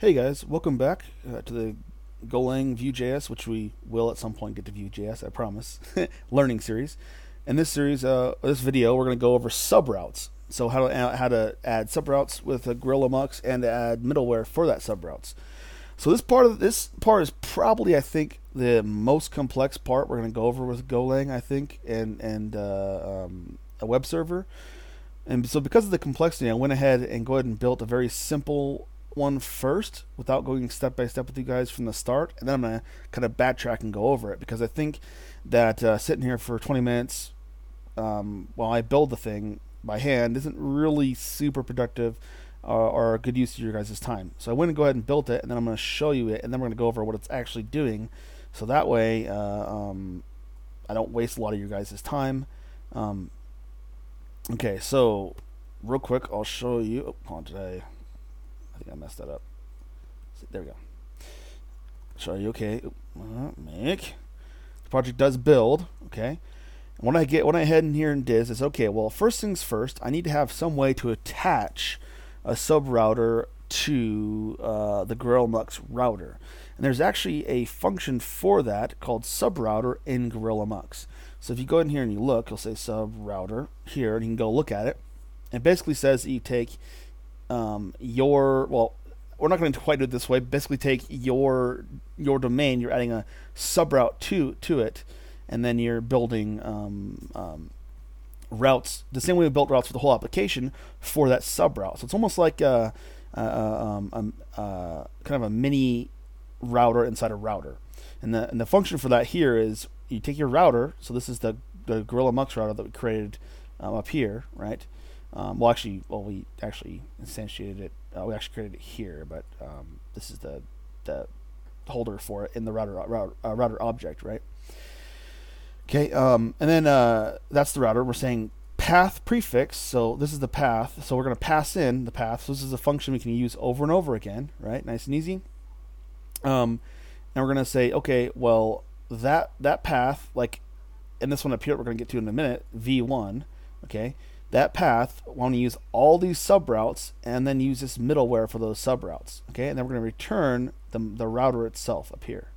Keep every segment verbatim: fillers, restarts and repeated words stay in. Hey guys, welcome back uh, to the GoLang Vue.js, which we will at some point get to Vue.js, I promise, learning series. In this series, uh, this video, we're going to go over subroutes. So how to, uh, how to add subroutes with a Gorilla Mux and to add middleware for that subroutes. So this part of this part is probably, I think, the most complex part we're going to go over with GoLang, I think, and, and uh, um, a web server. And so because of the complexity, I went ahead and go ahead and built a very simple one first without going step by step with you guys from the start, and then I'm gonna kind of backtrack and go over it, because I think that uh, sitting here for twenty minutes um, while I build the thing by hand isn't really super productive uh, or a good use of your guys' time. So I went and go ahead and built it, and then I'm going to show you it, and then we're going to go over what it's actually doing, so that way uh, um, I don't waste a lot of your guys' time. Um, okay, so real quick, I'll show you. Oh, hold on, today I think I messed that up. There we go. So are you okay? Uh, make. The project does build. Okay. And when I get when I head in here and diz is okay, well, first things first, I need to have some way to attach a subrouter to uh, the Gorilla Mux router. And there's actually a function for that called subrouter in Gorilla Mux. So if you go in here and you look, you'll say subrouter here, and you can go look at it. It basically says that you take Um, your well, we're not going to quite do it this way. Basically, take your your domain. You're adding a subroute to to it, and then you're building um, um, routes the same way we built routes for the whole application for that subroute. So it's almost like a, a, um, a, a kind of a mini router inside a router. And the and the function for that here is you take your router. So this is the the Gorilla Mux router that we created um, up here, right? Um, well, actually, well, we actually instantiated it. Uh, we actually created it here, but um, this is the the holder for it in the router router, uh, router object, right? Okay, um, and then uh, that's the router. We're saying path prefix. So this is the path. So we're going to pass in the path. So this is a function we can use over and over again, right? Nice and easy. Um, and we're going to say, okay, well, that that path, like, and this one up here, we're going to get to in a minute, v one, okay. That path, I want to use all these subroutes and then use this middleware for those subroutes. Okay, and then we're going to return the, the router itself up here.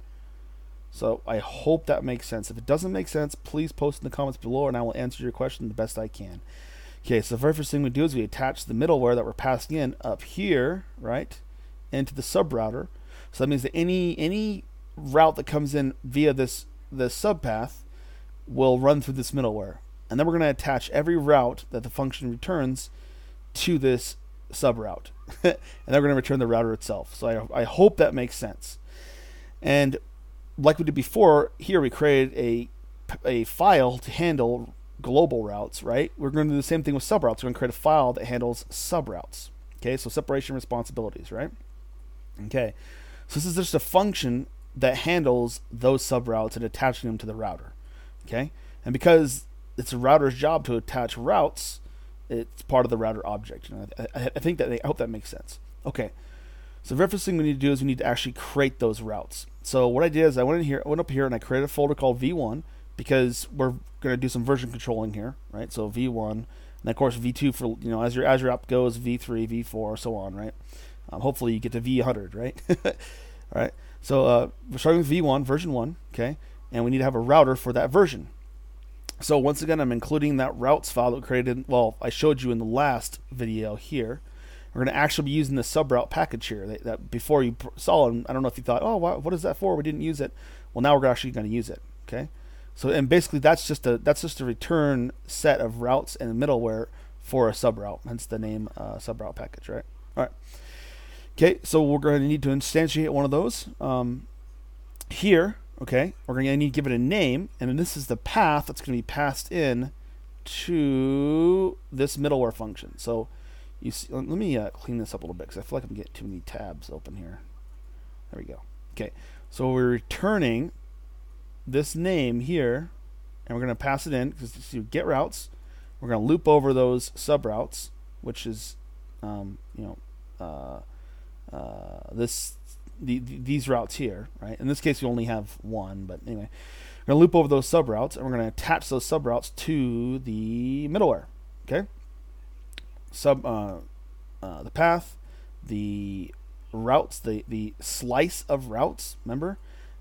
So I hope that makes sense. If it doesn't make sense, please post in the comments below and I will answer your question the best I can. Okay, so the very first thing we do is we attach the middleware that we're passing in up here, right, into the subrouter. So that means that any any route that comes in via this, this subpath will run through this middleware. And then we're going to attach every route that the function returns to this subroute. And then we're going to return the router itself. So I, I hope that makes sense. And like we did before, here we created a, a file to handle global routes, right? We're going to do the same thing with subroutes. We're going to create a file that handles subroutes. Okay, so separation responsibilities, right? Okay, so this is just a function that handles those subroutes and attaching them to the router. Okay, and because it's a router's job to attach routes, it's part of the router object. And I, I, I think that, I hope that makes sense. Okay, so the very first thing we need to do is we need to actually create those routes. So what I did is I went in here, I went up here, and I created a folder called v one, because we're going to do some version controlling here, right? So v one, and of course v two for, you know, as your as your app goes, v three, v four, so on, right? Um, hopefully you get to v one hundred, right? All right. So uh, we're starting with v one, version one, okay, and we need to have a router for that version. So once again, I'm including that routes file that we created, well, I showed you in the last video here. We're going to actually be using the sub route package here that, that before you saw, and I don't know if you thought, oh, what is that for? We didn't use it. Well, now we're actually going to use it. Okay. So, and basically that's just a, that's just a return set of routes and middleware for a sub route, hence the name uh, sub route package, right? All right. Okay. So we're going to need to instantiate one of those um, here. Okay, we're going to need to give it a name, and then this is the path that's going to be passed in to this middleware function. So you see, let me uh, clean this up a little bit, because I feel like I'm getting too many tabs open here. There we go. Okay, so we're returning this name here, and we're going to pass it in, because it's get routes. We're going to loop over those subroutes, which is, um, you know, uh, uh, this... The, these routes here, right? In this case, we only have one, but anyway, we're going to loop over those subroutes, and we're going to attach those subroutes to the middleware. Okay, sub uh, uh, the path, the routes, the, the slice of routes, remember?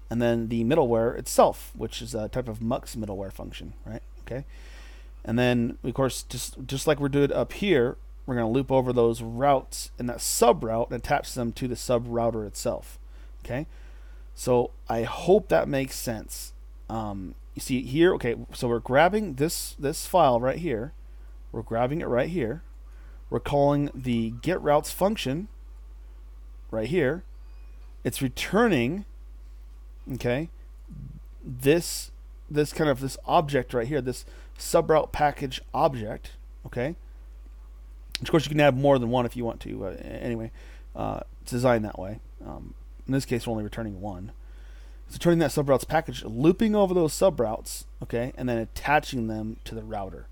And then the middleware itself, which is a type of Mux middleware function, right? Okay. And then, of course, just, just like we're doing up here, we're going to loop over those routes in that sub route and attach them to the sub router itself. Okay. So I hope that makes sense. Um, you see here, okay, so we're grabbing this, this file right here. We're grabbing it right here. We're calling the get routes function right here. It's returning, okay, this this kind of this object right here, this sub route package object, okay. Of course, you can add more than one if you want to. Uh, anyway, uh, it's designed that way. Um, in this case, we're only returning one. So turning that subroutes package, looping over those subroutes, okay, and then attaching them to the router.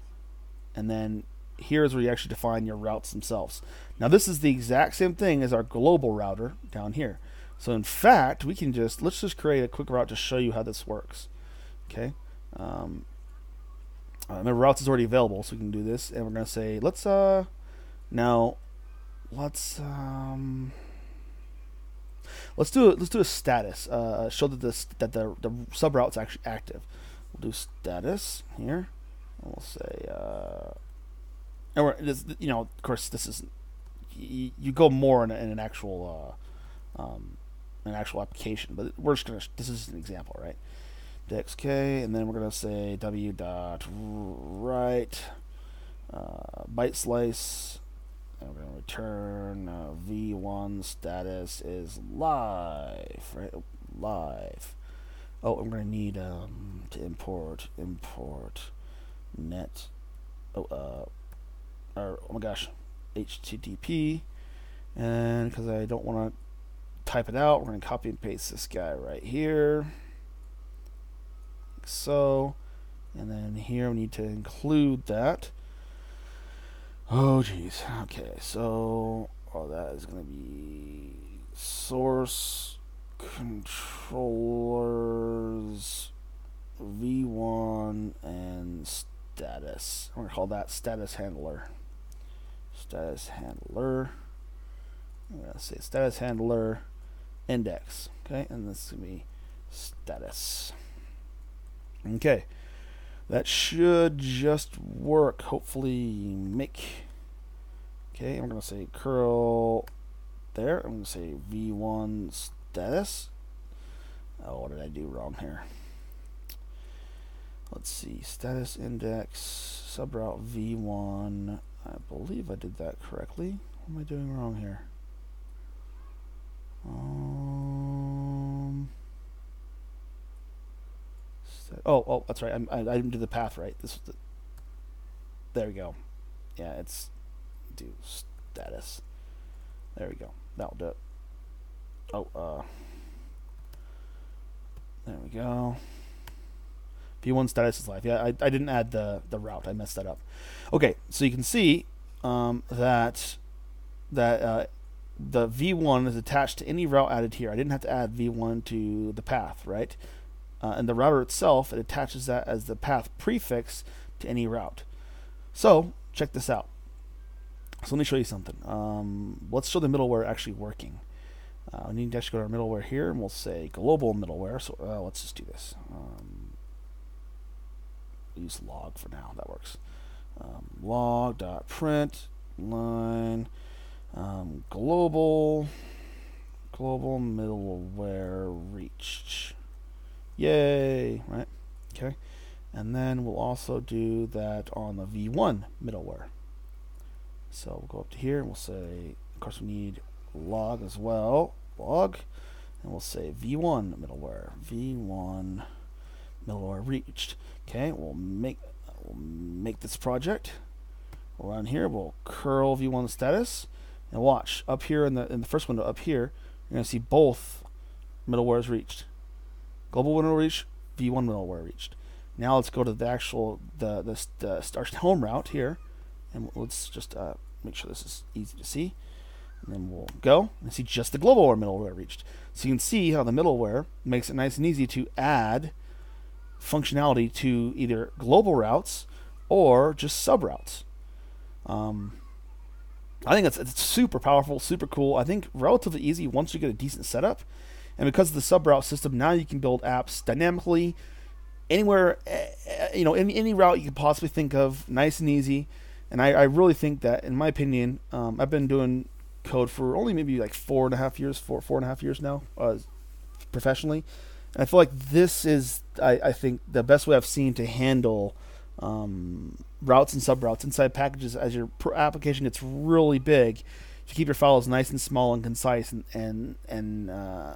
And then here's where you actually define your routes themselves. Now, this is the exact same thing as our global router down here. So in fact, we can just, let's just create a quick route to show you how this works, okay? Um, remember, routes is already available, so we can do this, and we're going to say, let's, uh, now, let's, um... Let's do let's do a status. Uh, show that this that the the subroute's actually active. We'll do status here. And we'll say, uh, and we're this, you know, of course, this is you, you go more in, in an actual uh, um, an actual application, but we're just gonna this is an example, right? D X K, and then we're gonna say w dot write uh, byte slice. And we're going to return uh, v one status is live, right? Live. Oh, I'm going to need um, to import, import net, oh, uh, or, oh my gosh, H T T P. And because I don't want to type it out, we're going to copy and paste this guy right here. Like so. And then here we need to include that. Oh geez. Okay, so all that is going to be source controllers v one and status. We're going to call that status handler. Status handler. I'm going to say status handler index. Okay, and this is going to be status. Okay. That should just work, hopefully, make. Okay, I'm going to say curl there. I'm going to say v one status. Oh, what did I do wrong here? Let's see, status index, subroute v one. I believe I did that correctly. What am I doing wrong here? Um... Oh, oh, that's right. I'm, I, I didn't do the path right. This was the, there we go. Yeah, it's do status. There we go. That'll do it. Oh, uh, there we go. v one status is live. Yeah, I, I didn't add the the route. I messed that up. Okay, so you can see um, that that uh, the v one is attached to any route added here. I didn't have to add v one to the path, right? Uh, and the router itself, it attaches that as the path prefix to any route. So check this out. So let me show you something. Um, let's show the middleware actually working. Uh, we need to actually go to our middleware here, and we'll say global middleware. So uh, let's just do this. Um, use log for now. That works. Um, log dot print line um, global global middleware reach. Yay, right? Okay. And then we'll also do that on the v one middleware. So we'll go up to here and we'll say, of course, we need log as well. Log. And we'll say v one middleware. v one middleware reached. Okay, we'll make we'll make this project. We'll run here, we'll curl v one status. And watch, up here in the in the first window up here, you're gonna see both middlewares reached. Global window reach, v one middleware reached. Now let's go to the actual the the, the start home route here, and let's just uh, make sure this is easy to see. And then we'll go and see just the global middleware reached. So you can see how the middleware makes it nice and easy to add functionality to either global routes or just subroutes. Um, I think it's, it's super powerful, super cool. I think relatively easy once you get a decent setup. And because of the subroute system, now you can build apps dynamically anywhere, you know, any, any route you could possibly think of, nice and easy. And I, I really think that, in my opinion, um, I've been doing code for only maybe like four and a half years, four, four and a half years now, uh, professionally. And I feel like this is, I, I think, the best way I've seen to handle um, routes and subroutes inside packages. As your application gets really big, to keep your files nice and small and concise, and and and uh,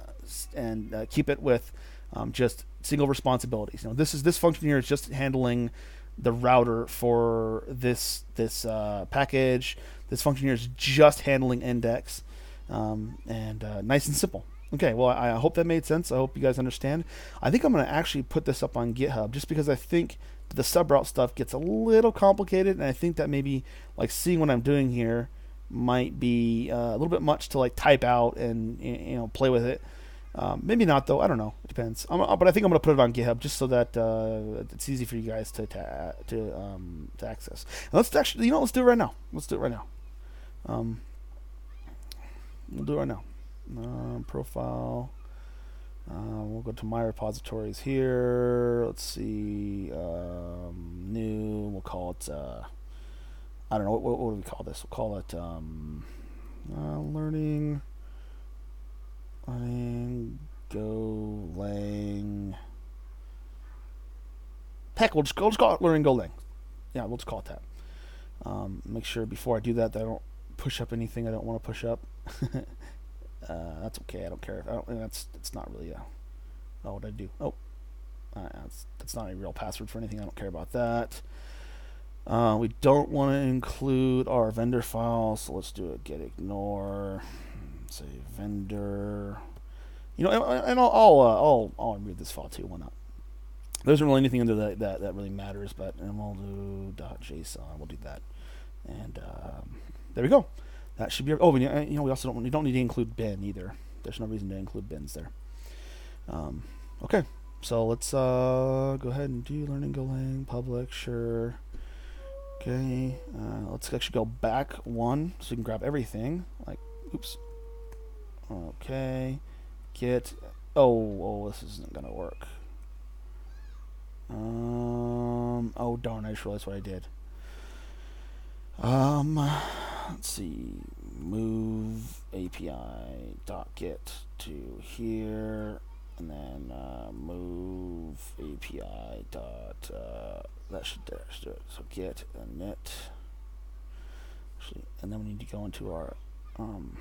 and uh, keep it with um, just single responsibilities. You know, this is this function here is just handling the router for this this uh, package. This function here is just handling index, um, and uh, nice and simple. Okay, well, I hope that made sense. I hope you guys understand. I think I'm going to actually put this up on GitHub just because I think the subroute stuff gets a little complicated, and I think that maybe like seeing what I'm doing here might be uh, a little bit much to like type out and, you know, play with it. Um, maybe not, though. I don't know. It depends. I'm, but I think I'm going to put it on GitHub just so that uh, it's easy for you guys to to to, um, to access. And let's actually, you know, let's do it right now. Let's do it right now. Um, we'll do it right now. Um, profile. Uh, we'll go to my repositories here. Let's see. Um, new. We'll call it. Uh, I don't know. What, what, what do we call this? We'll call it um, uh, learning. Learning GoLang. Heck, we'll just, we'll just call it learning GoLang. Yeah, we'll just call it that. Um, make sure before I do that that I don't push up anything I don't want to push up. Uh, that's okay. I don't care. If I don't. That's it's not really. A, oh, what did I do? Oh, uh, that's that's not a real password for anything. I don't care about that. Uh, we don't want to include our vendor file, so let's do a git ignore. Say vendor. You know, and, and I'll I'll, uh, I'll I'll read this file too. Why not? There isn't really anything under that that, that really matters, but and we'll do .json. We'll do that, and um, there we go. That should be. Oh, and, you know, we also don't. You don't need to include bin either. There's no reason to include bins there. Um, okay, so let's uh, go ahead and do learning GoLang public. Sure. Okay, uh, let's actually go back one so we can grab everything. Like, oops. Okay, git. Oh, oh, this isn't gonna work. Um. Oh darn! I just realized what I did. Um, let's see, move A P I dot git to here, and then uh, move A P I dot, uh, that should, that should do it, so git init, actually, and then we need to go into our, um,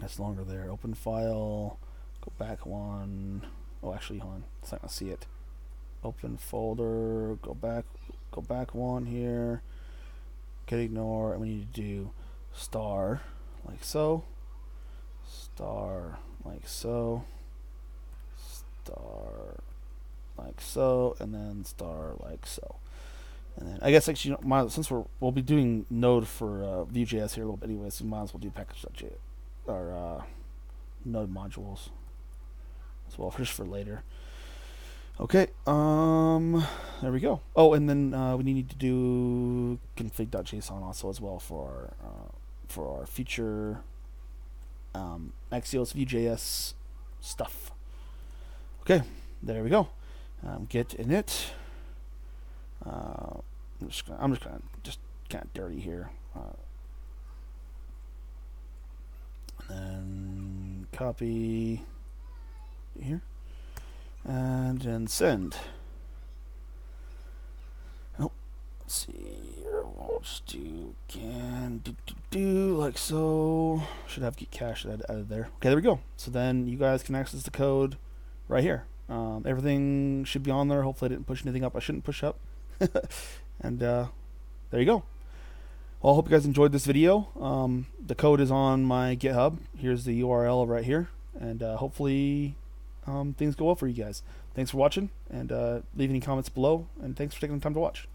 that's longer there, open file, go back one, oh actually, hold on, it's not going to see it, open folder, go back, go back one here, git ignore, and we need to do star like so, star like so, star like so, and then star like so, and then I guess actually, you know, might, since we're we'll be doing Node for uh, Vue.js here a little bit anyway, so we might as well do package.js or uh, Node modules as well, just for later. Okay, um, there we go. Oh, and then uh, we need to do config.json also as well for our, uh, for our future um, Axios Vue.js stuff. Okay, there we go. Um, git init. Uh, I'm just gonna, I'm just gonna just kind of dirty here. Uh, and then copy here. And then send. Oh, let's see here. We'll just do can do, do, do like so. Should have git cache added there. Okay, there we go. So then you guys can access the code right here. Um, everything should be on there. Hopefully I didn't push anything up I shouldn't push up. And uh, there you go. Well, I hope you guys enjoyed this video. Um, the code is on my GitHub. Here's the U R L right here. And uh, hopefully... Um, things go well for you guys. Thanks for watching, and uh, leave any comments below, and thanks for taking the time to watch.